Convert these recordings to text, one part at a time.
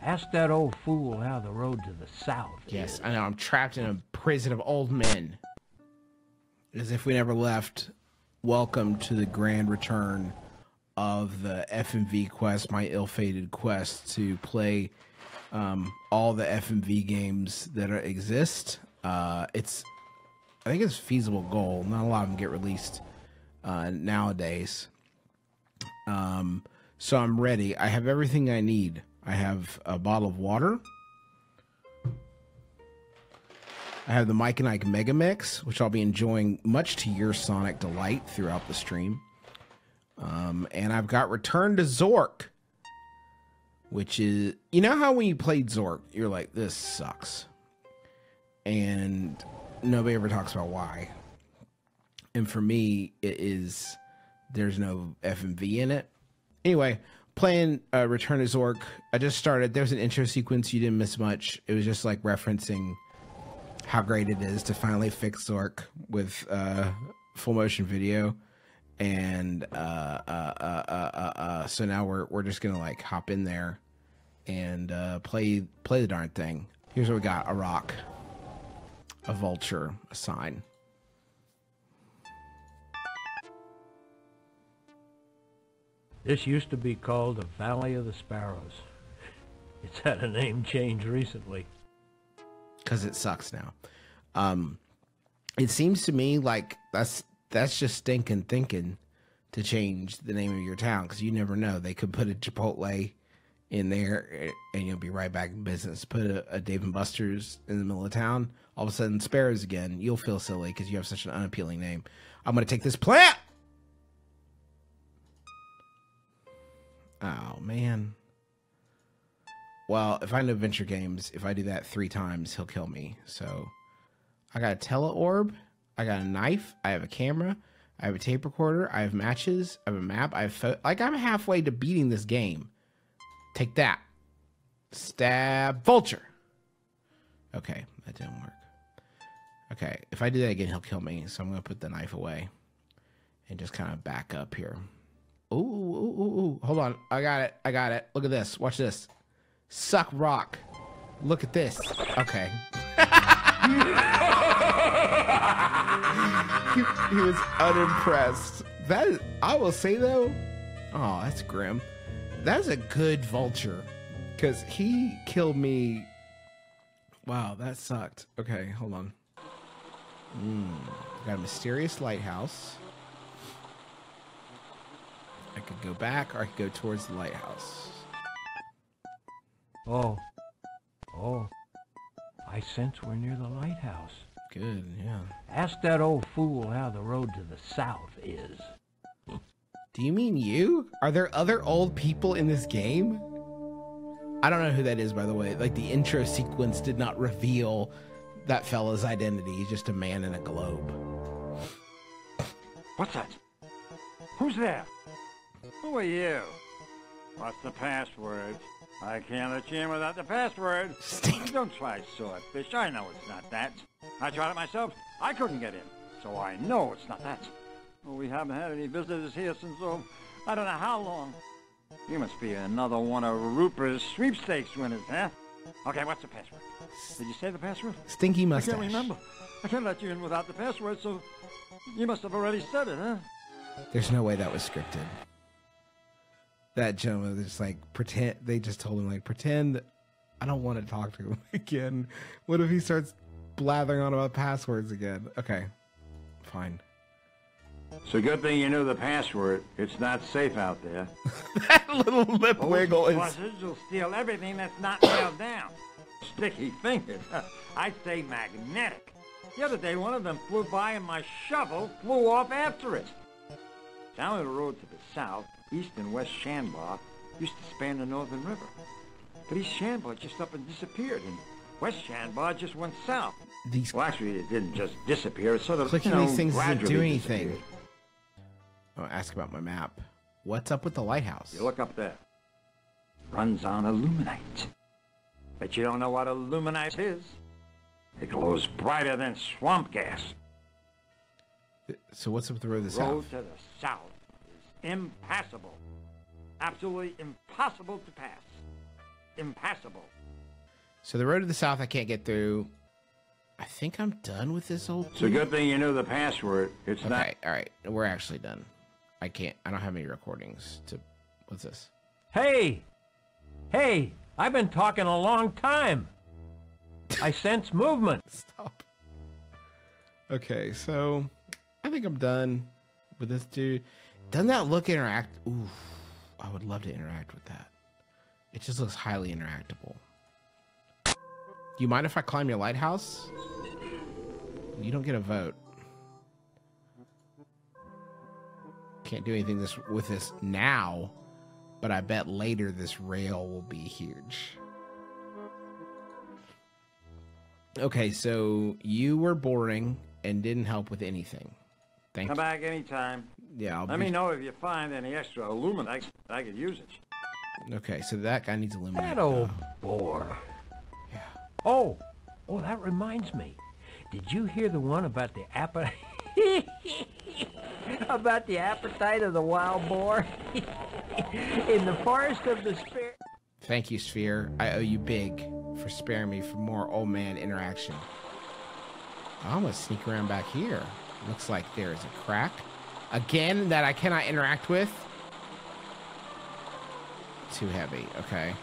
Ask that old fool how the road to the south is. Yes, I know. I'm trapped in a prison of old men. As if we never left. Welcome to the grand return of the FMV quest, my ill-fated quest to play all the FMV games that exist. I think it's a feasible goal. Not a lot of them get released nowadays. So I'm ready. I have everything I need. I have a bottle of water. I have the Mike and Ike Mega Mix, which I'll be enjoying much to your sonic delight throughout the stream. And I've got Return to Zork, which is, you know how when you played Zork, you're like, this sucks. And nobody ever talks about why. And for me, it is, there's no FMV in it. Anyway, playing Return to Zork, I just started. There's an intro sequence. You didn't miss much. It was just like referencing how great it is to finally fix Zork with full motion video. And so now we're just gonna like hop in there and play the darn thing. Here's what we got: a rock, a vulture, a sign. This used to be called the Valley of the Sparrows. It's had a name change recently. 'Cause it sucks now. It seems to me like that's just stinking thinking to change the name of your town, because you never know. They could put a Chipotle in there and you'll be right back in business. Put a Dave and Buster's in the middle of town, all of a sudden Sparrows again. You'll feel silly because you have such an unappealing name. I'm going to take this plant. Oh, man. Well, if I know Adventure Games, if I do that 3 times, he'll kill me. So I got a tele-orb. I got a knife. I have a camera. I have a tape recorder. I have matches. I have a map. I have, like, I'm halfway to beating this game. Take that. Stab vulture. Okay, that didn't work. Okay, if I do that again, he'll kill me. So I'm gonna put the knife away and just kind of back up here. Ooh, ooh, ooh, ooh! Hold on, I got it. I got it. Look at this. Watch this. Suck rock. Look at this. Okay. He was unimpressed. That is, I will say though, oh, that's grim. That's a good vulture, because he killed me. Wow, that sucked. Okay, hold on. Got a mysterious lighthouse. I could go back, or I could go towards the lighthouse. Oh, I sense we're near the lighthouse. Good, yeah. Ask that old fool how the road to the south is. Do you mean you? Are there other old people in this game? I don't know who that is, by the way. Like, the intro sequence did not reveal that fella's identity. He's just a man in a globe. What's that? Who's there? Who are you? What's the password? I can't let you in without the password. Stink. Don't try swordfish. I know it's not that. I tried it myself. I couldn't get in. So I know it's not that. Well, we haven't had any visitors here since, oh, I don't know how long. You must be another one of Rupert's sweepstakes winners, huh? Okay, what's the password? Did you say the password? Stinky mustache. I can't remember. I can't let you in without the password, so you must have already said it, huh? There's no way that was scripted. That gentleman was just like, pretend, they just told him, like, pretend I don't want to talk to him again. What if he starts blathering on about passwords again? Okay, fine. It's a good thing you knew the password. It's not safe out there. That little lip wiggle is... will steal everything that's not nailed down. Sticky fingers. I'd say magnetic. The other day, one of them flew by and my shovel flew off after it. Down the road to the south, East and West Shanbar used to span the northern river. But East Shanbar just up and disappeared, and West Shanbar just went south. These, well, actually, it didn't just disappear. It sort of, clicking these things doesn't do anything. I'm gonna ask about my map. What's up with the lighthouse? You look up there. Runs on Illuminite. Bet you don't know what Illuminite is. It glows brighter than swamp gas. So what's up with the road to the south? Road to the south. Impassable. Absolutely impossible to pass. impassable. So the road to the south I can't get through. I think I'm done with this old... It's a good thing you know the password. It's okay, not... all right. We're actually done. I can't... I don't have any recordings to... What's this? Hey! Hey! I've been talking a long time. I sense movement. Stop. Okay, so... I think I'm done with this dude. Doesn't that look interact... Ooh, I would love to interact with that. It just looks highly interactable. Do you mind if I climb your lighthouse? You don't get a vote. Can't do anything this with this now, but I bet later this rail will be huge. Okay, so you were boring and didn't help with anything. Thank you. Come back anytime. Yeah, I'll let me know if you find any extra Illuminite. I could use it. Okay, so that guy needs Illuminite. That old bore. Yeah. Oh, that reminds me. Did you hear the one about the appetite? About the appetite of the wild boar in the forest of the spirit. Thank you, Sphere. I owe you big for sparing me from more old man interaction. I'm gonna sneak around back here. Looks like there is a crack again that I cannot interact with. Too heavy. Okay.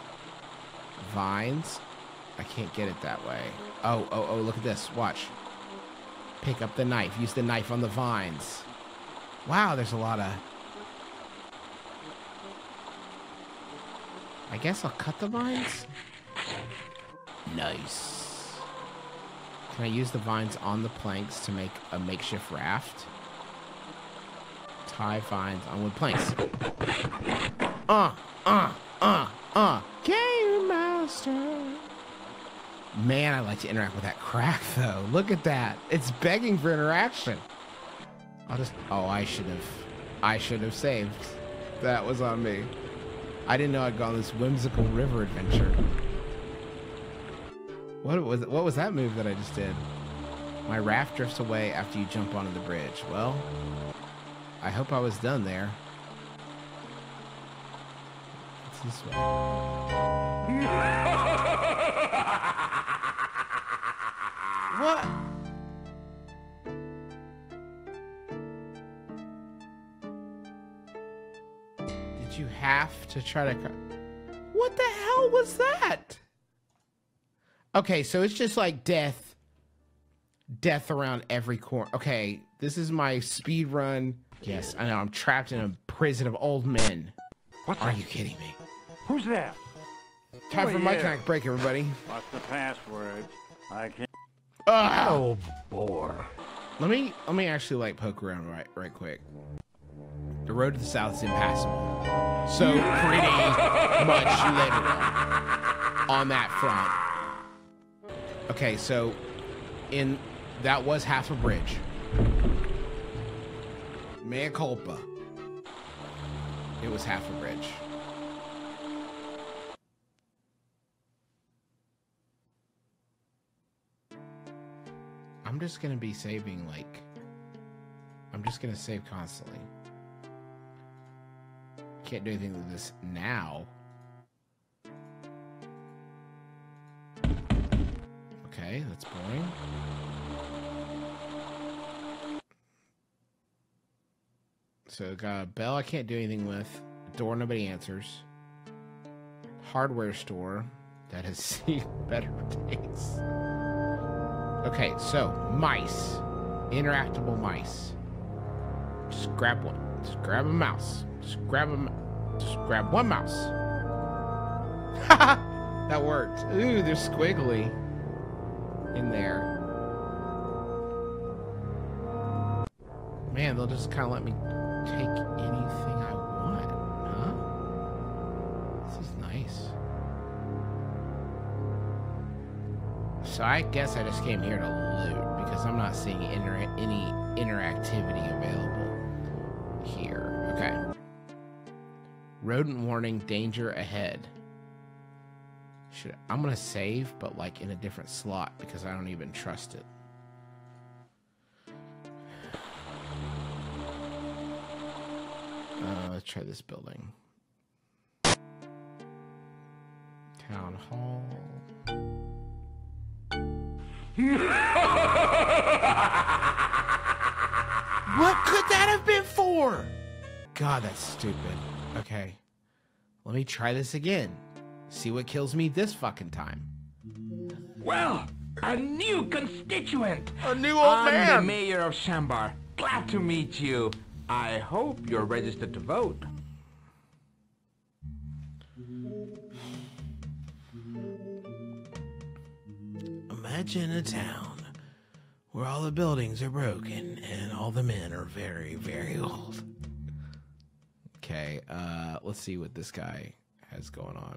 Vines. I can't get it that way. Oh, look at this. Watch. Pick up the knife. Use the knife on the vines. Wow, there's a lot of... I guess I'll cut the vines? Nice. Can I use the vines on the planks to make a makeshift raft? Tie vines on wood planks. Game master. Man, I like to interact with that crack, though. Look at that. It's begging for interaction. I'll just... Oh, I should have saved. That was on me. I didn't know I'd gone this whimsical river adventure. What was that move that I just did? My raft drifts away after you jump onto the bridge. Well, I hope I was done there. It's this way. What? Did you have to try to... What the hell was that? Okay, so it's just like death. Death around every corner. Okay, this is my speed run. Yes, I know. I'm trapped in a prison of old men. What? Are you kidding me? Who's there? Time for my Canuck break, everybody. What's the password? I can't... Oh, bore. Let me actually like poke around right quick. The road to the south is impassable. So pretty much literal on that front. Okay, so in that was half a bridge. Mea culpa. It was half a bridge. I'm just gonna be saving, like, I'm just gonna save constantly. Can't do anything with this now. Okay, that's boring. So got a bell I can't do anything with. Door nobody answers. Hardware store that has seen better days. Okay, so mice, interactable mice. Just grab one. Just grab a mouse. Just grab one mouse. Ha! That worked. Ooh, they're squiggly in there. Man, they'll just kind of let me take anything I want, huh? This is nice. So I guess I just came here to loot because I'm not seeing any interactivity available here. Okay. Rodent warning, danger ahead. I'm gonna save, but like in a different slot because I don't even trust it. Let's try this building. Town Hall. What could that have been for? God, that's stupid. Okay. Let me try this again. See what kills me this fucking time. Well, a new constituent. A new old man. I'm the mayor of Shanbar. Glad to meet you. I hope you're registered to vote. Imagine a town where all the buildings are broken and all the men are very, very old. Okay, let's see what this guy has going on.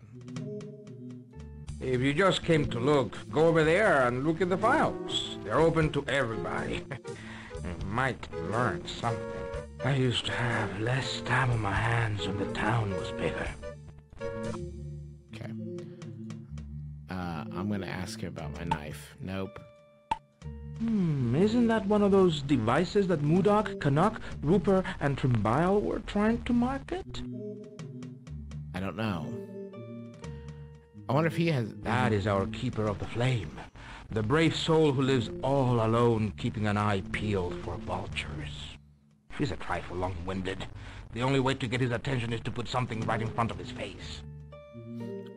If you just came to look, go over there and look at the files. They're open to everybody. You might learn something. I used to have less time on my hands when the town was bigger. Okay. I'm gonna ask you about my knife. Nope. Isn't that one of those devices that Mudoc, Canuck, Rupert, and Trimbile were trying to market? I don't know. I wonder if he has... That is our keeper of the flame. The brave soul who lives all alone, keeping an eye peeled for vultures. He's a trifle long-winded. The only way to get his attention is to put something right in front of his face.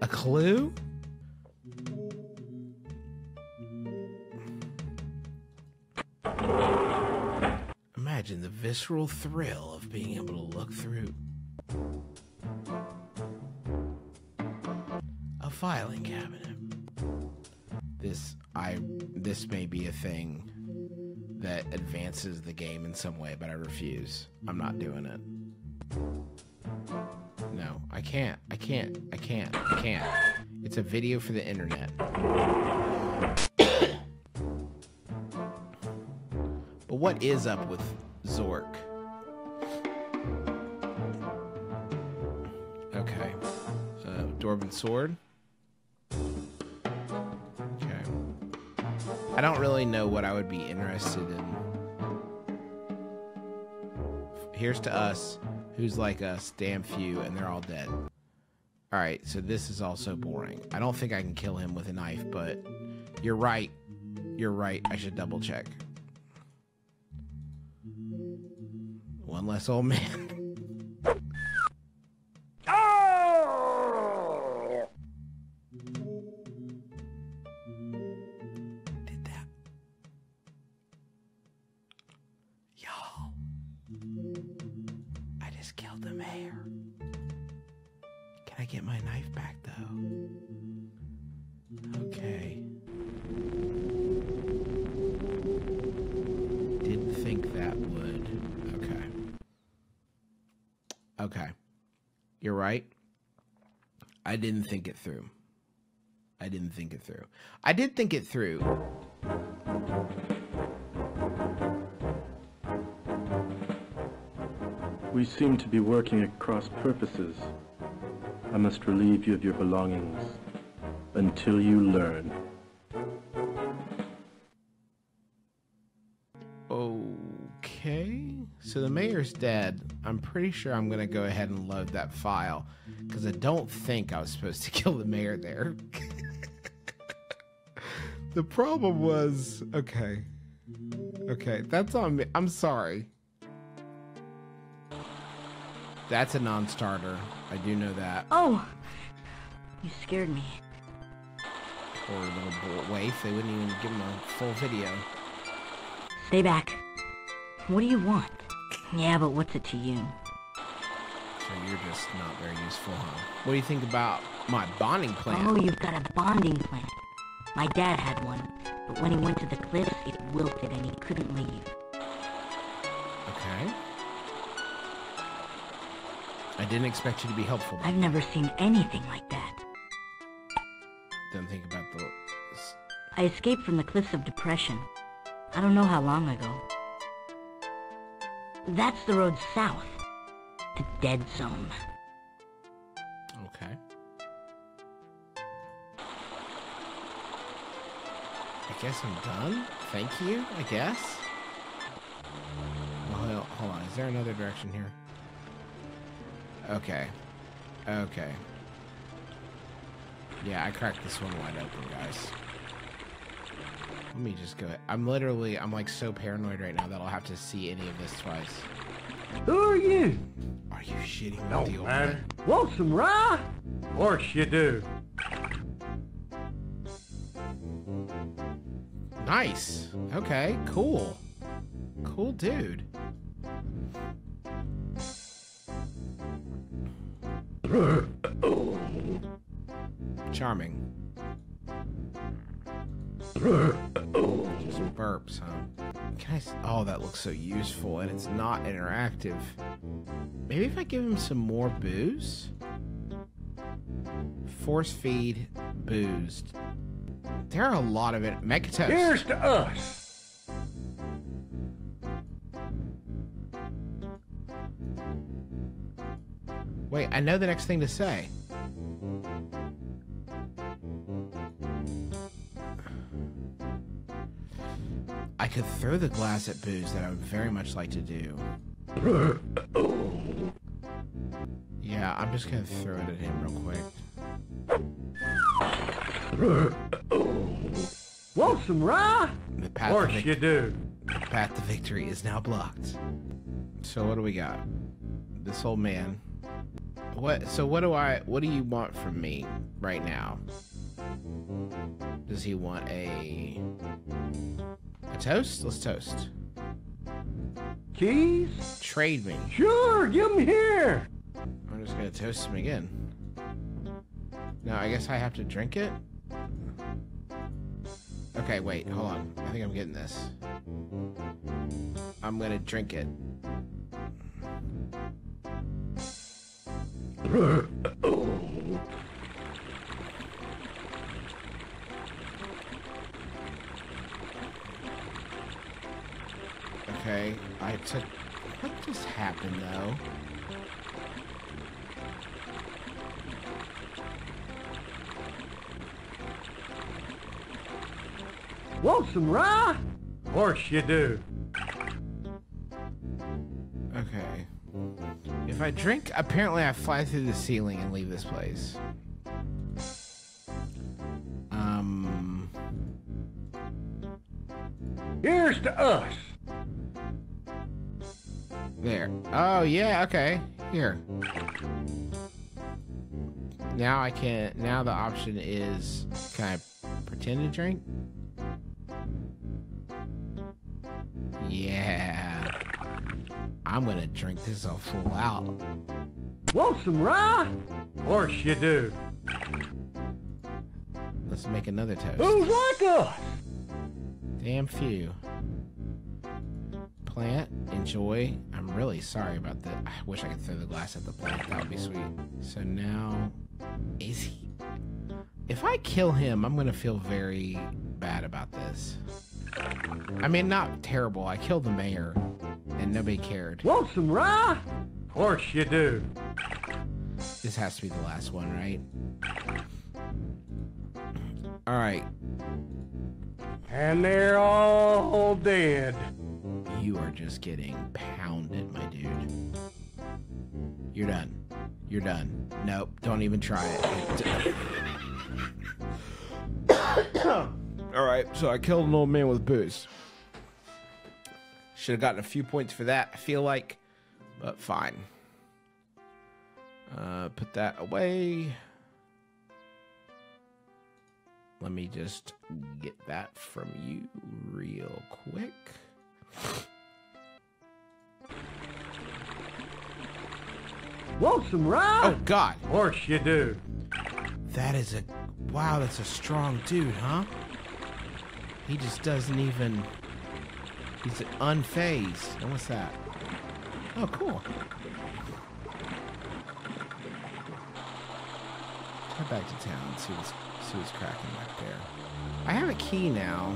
A clue? Imagine the visceral thrill of being able to look through a filing cabinet. This may be a thing that advances the game in some way, but I refuse. I'm not doing it. No, I can't. I can't. I can't. I can't. It's a video for the internet. But what is up with Zork? Okay. Dwarven sword. I don't really know what I would be interested in. Here's to us, who's like us, damn few, and they're all dead. Alright, so this is also boring. I don't think I can kill him with a knife, but you're right. You're right. I should double check. One less old man. Oh! Killed the mayor. Can I get my knife back, though? Okay. Didn't think that would. Okay. Okay. You're right. I didn't think it through. I didn't think it through. I did think it through. We seem to be working at cross purposes. I must relieve you of your belongings until you learn. Okay. So the mayor's dead. I'm pretty sure I'm gonna go ahead and load that file because I don't think I was supposed to kill the mayor there. The problem was... Okay. Okay, that's on me. I'm sorry. That's a non-starter. I do know that. Oh! You scared me. Poor little waif. They wouldn't even give him a full video. Stay back. What do you want? Yeah, but what's it to you? So you're just not very useful, huh? What do you think about my bonding plan? Oh, you've got a bonding plan. My dad had one, but when he went to the cliffs, it wilted and he couldn't leave. Okay. I didn't expect you to be helpful. I've never seen anything like that. Don't think about the... I escaped from the Cliffs of Depression. I don't know how long ago. That's the road south. The Dead Zone. Okay. I guess I'm done. Thank you, I guess. Well, hold on. Is there another direction here? Okay. Okay. Yeah, I cracked this one wide open, guys. Let me just go. I'm like so paranoid right now that I'll have to see any of this twice. Who are you? Are you shitting me? No, man. Want some rye? Of course you do. Nice. Okay, cool. Cool dude. Charming. Just burps, huh? Guys, oh, that looks so useful, and it's not interactive. Maybe if I give him some more booze? Force feed boozed. There are a lot of it. Make a toast. Here's to us. Wait, I know the next thing to say. I could throw the glass at booze that I would very much like to do. Yeah, I'm just gonna throw it at him real quick. Want some rye? Of course you do. The path to victory is now blocked. So what do we got? This old man. What? So what do you want from me right now? Does he want a toast? Let's toast. Keys? Trade me. Sure, give them here. I'm just gonna toast him again. Now I guess I have to drink it? Okay, wait, hold on. I think I'm getting this. I'm gonna drink it. Okay, I took... What just happened, though? Want some rye? Of course you do. Okay. If I drink, apparently I fly through the ceiling and leave this place. Here's to us. There. Oh, yeah, okay. Here. Now I can't. Now the option is, can I pretend to drink? Yeah. I'm gonna drink this all full out. Want some rye? Of course you do. Let's make another toast. Who's like us? Damn few. Plant, enjoy. I'm really sorry about that. I wish I could throw the glass at the plant. That would be sweet. So now, is he? If I kill him, I'm gonna feel very bad about this. I mean, not terrible. I killed the mayor, and nobody cared. Want some rye? Of course you do. This has to be the last one, right? All right. And they're all dead. You are just getting pounded, my dude. You're done. You're done. Nope, don't even try it. Alright, so I killed an old man with booze. Should have gotten a few points for that, I feel like. But fine. Put that away. Let me just get that from you real quick. Want some rye? Oh God! Of course you do. That is a wow. That's a strong dude, huh? He just doesn't even. He's unfazed. And what's that? Oh, cool. Head back to town and see what's cracking back there. I have a key now.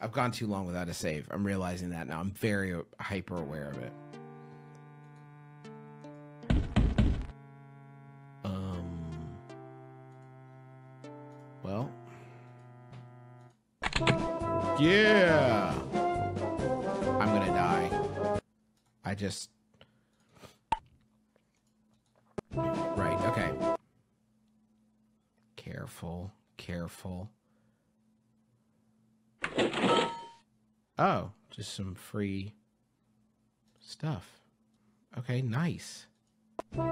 I've gone too long without a save. I'm realizing that now. I'm very hyper aware of it. Well. Yeah! I'm gonna die. I just... Careful, careful. Oh, just some free stuff. Okay, nice. Okay,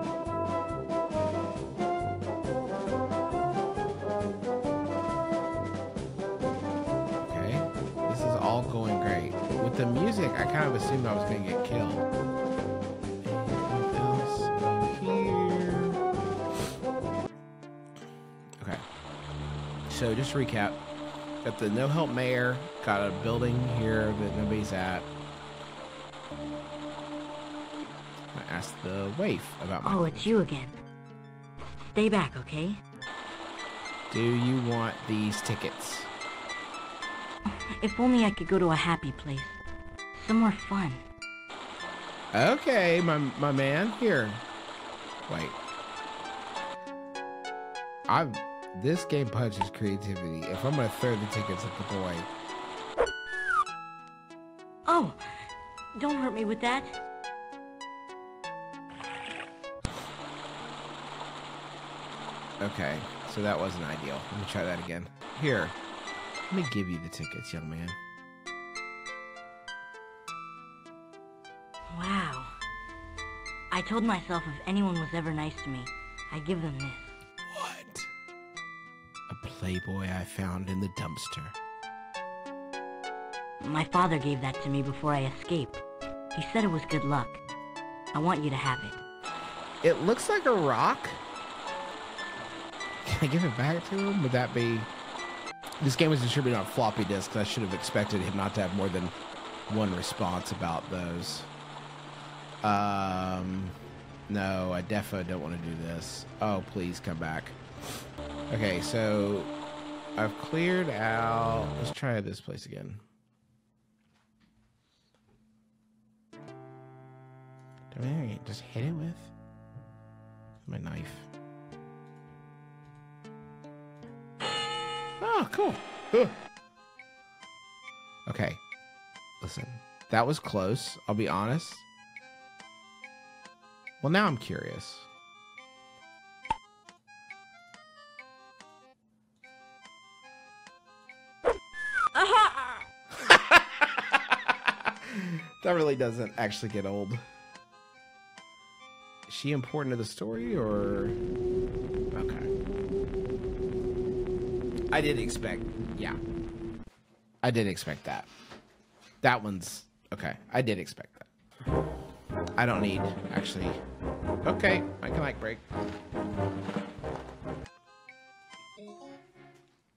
this is all going great. With the music, I kind of assumed I was going to get killed. So just to recap, got the no help mayor, got a building here that nobody's at. I asked the waif about my... Oh, it's you again. Stay back, okay? Do you want these tickets? If only I could go to a happy place. Somewhere fun. Okay, my man. Here. Wait. This game punches creativity. If I'm gonna throw the tickets at the boy. Oh, don't hurt me with that. Okay, so that wasn't ideal. Let me try that again. Here, let me give you the tickets, young man. Wow. I told myself if anyone was ever nice to me, I'd give them this. Playboy I found in the dumpster. My father gave that to me before I escaped. He said it was good luck. I want you to have it. It looks like a rock. Can I give it back to him? Would that be... This game was distributed on floppy disks. I should have expected him not to have more than one response about those. No, I defo don't want to do this. Oh, please come back. Okay, so I've cleared out. Let's try this place again. Do I just hit it with my knife? Oh, cool. Ugh. Okay, listen. That was close. I'll be honest. Well, now I'm curious. That really doesn't actually get old. Is she important to the story, or... Okay. I did expect... Yeah. I did expect that. That one's... Okay. I did expect that. I don't need, actually... Okay. I can, like, break.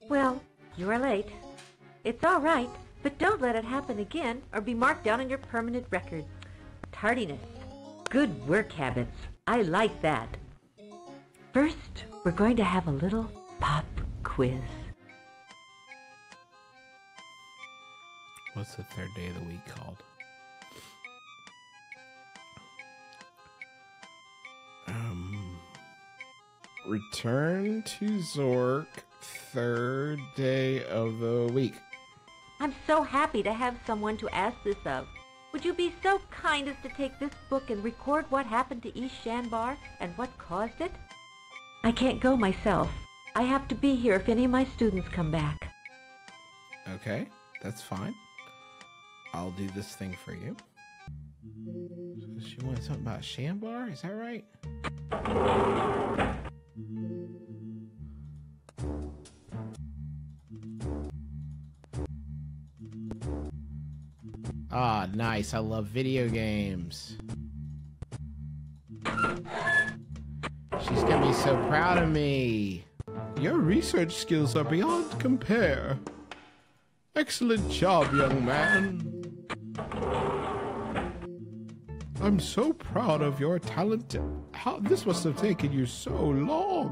Well, you are late. It's all right. But don't let it happen again or be marked down on your permanent record. Tardiness. Good work habits. I like that. First, we're going to have a little pop quiz. What's the third day of the week called? Return to Zork, third day of the week. I'm so happy to have someone to ask this of. Would you be so kind as to take this book and record what happened to East Shanbar and what caused it? I can't go myself. I have to be here if any of my students come back. Okay, that's fine. I'll do this thing for you. She wanted something about Shanbar, is that right? Ah, nice. I love video games. She's gonna be so proud of me. Your research skills are beyond compare. Excellent job, young man. I'm so proud of your talent. How this must have taken you so long.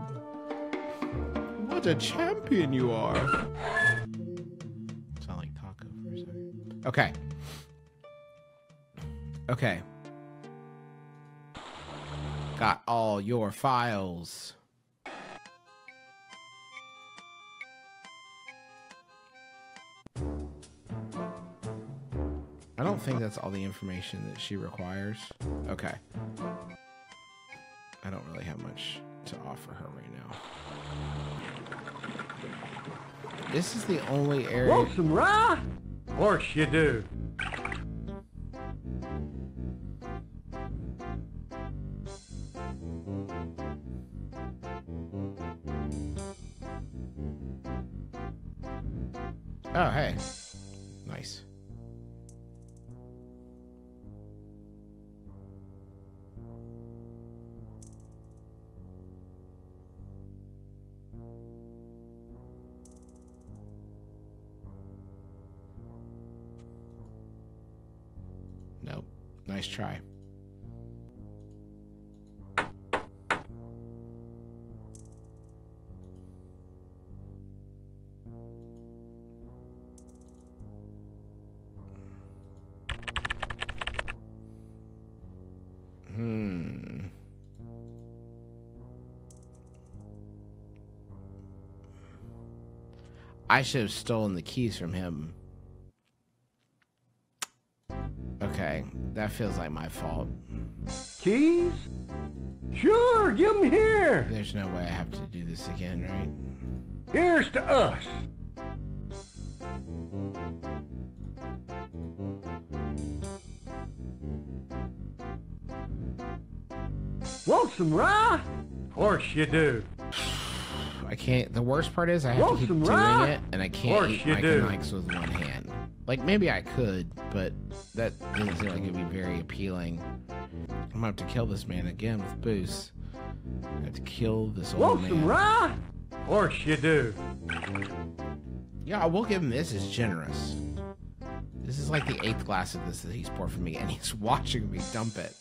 What a champion you are. Sound like taco for a second. Okay. Okay. Got all your files. I don't think that's all the information that she requires. Okay. I don't really have much to offer her right now. This is the only area. Want some rye? Of course you do. Oh, hey. Nice. Nope. Nice try. I should have stolen the keys from him. Okay, that feels like my fault. Keys? Sure, give them here. There's no way I have to do this again, right? Here's to us. Want some rye? Of course you do. I can't. The worst part is I have to keep doing it, and I can't eat my Canucks with one hand. Like, maybe I could, but that doesn't seem like it'd be very appealing. I'm gonna have to kill this man again with boost. I have to kill this old man. Of course you do. Yeah, I will give him this. Is generous. This is like the 8th glass of this that he's poured for me, and he's watching me dump it.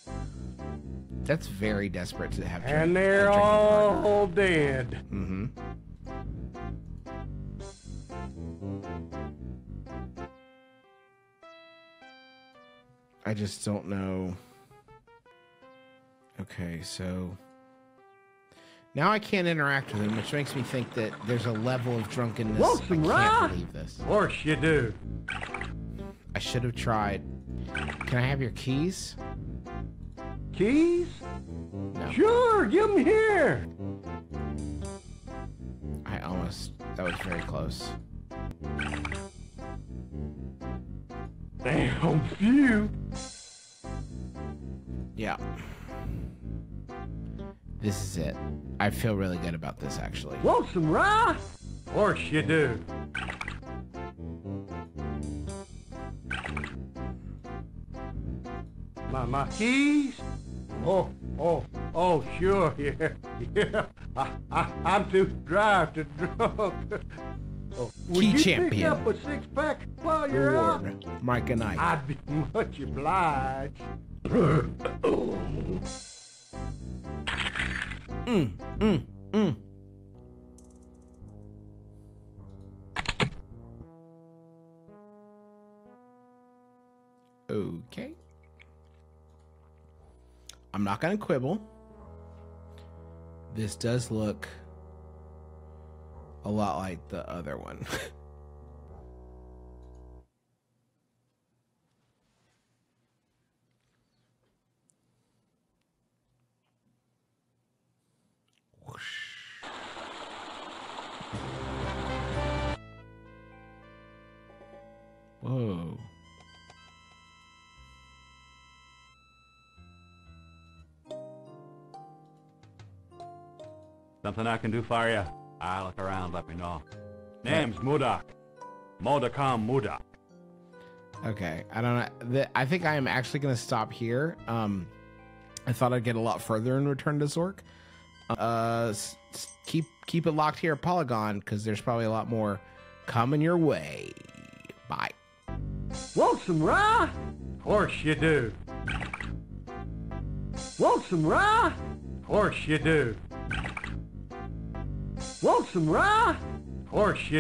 That's very desperate to have. And they're all dead. Mm-hmm. I just don't know. Okay, so now I can't interact with him, which makes me think that there's a level of drunkenness. I can't believe this. Of course you do. I should have tried. Can I have your keys? Keys? No. Sure, give them here. I almost, that was very close. Damn few. Yeah. This is it. I feel really good about this, actually. Want some rye? Of course you do. My keys? Oh, sure, yeah. I'm too dry to drunk. Key champion. Pick up a 6-pack while you're out? Mike and I. I'd be much obliged. Okay. I'm not gonna quibble. This does look a lot like the other one. Whoa. Something I can do for you? I look around, let me know. Name's Mudoc. Modacom Mudoc. Okay, I don't know. I think I am actually going to stop here. I thought I'd get a lot further in Return to Zork. Keep it locked here at Polygon, because there's probably a lot more coming your way. Bye. Want some rye? Of course you do. Want some rye? Of course you do. Want some rye? Of course you do.